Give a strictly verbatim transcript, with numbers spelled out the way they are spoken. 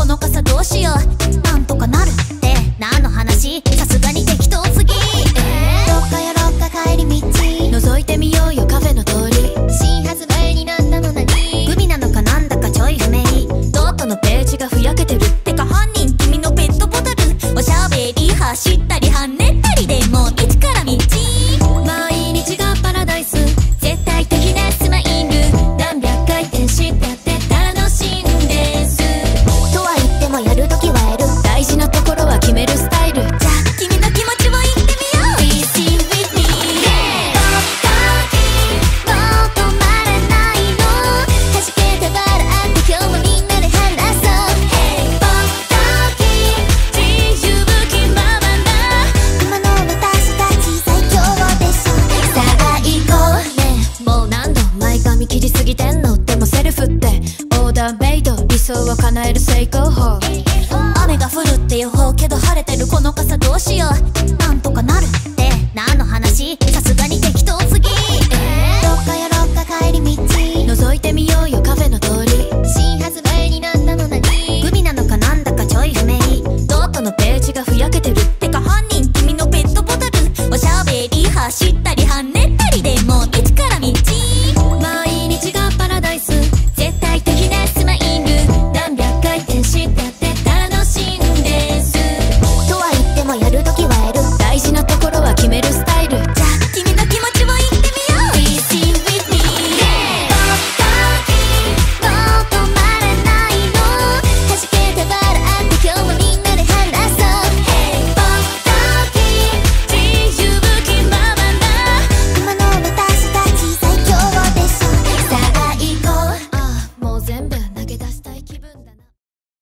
この傘どうしよう、なんとかなるって何の話、さすがにできない。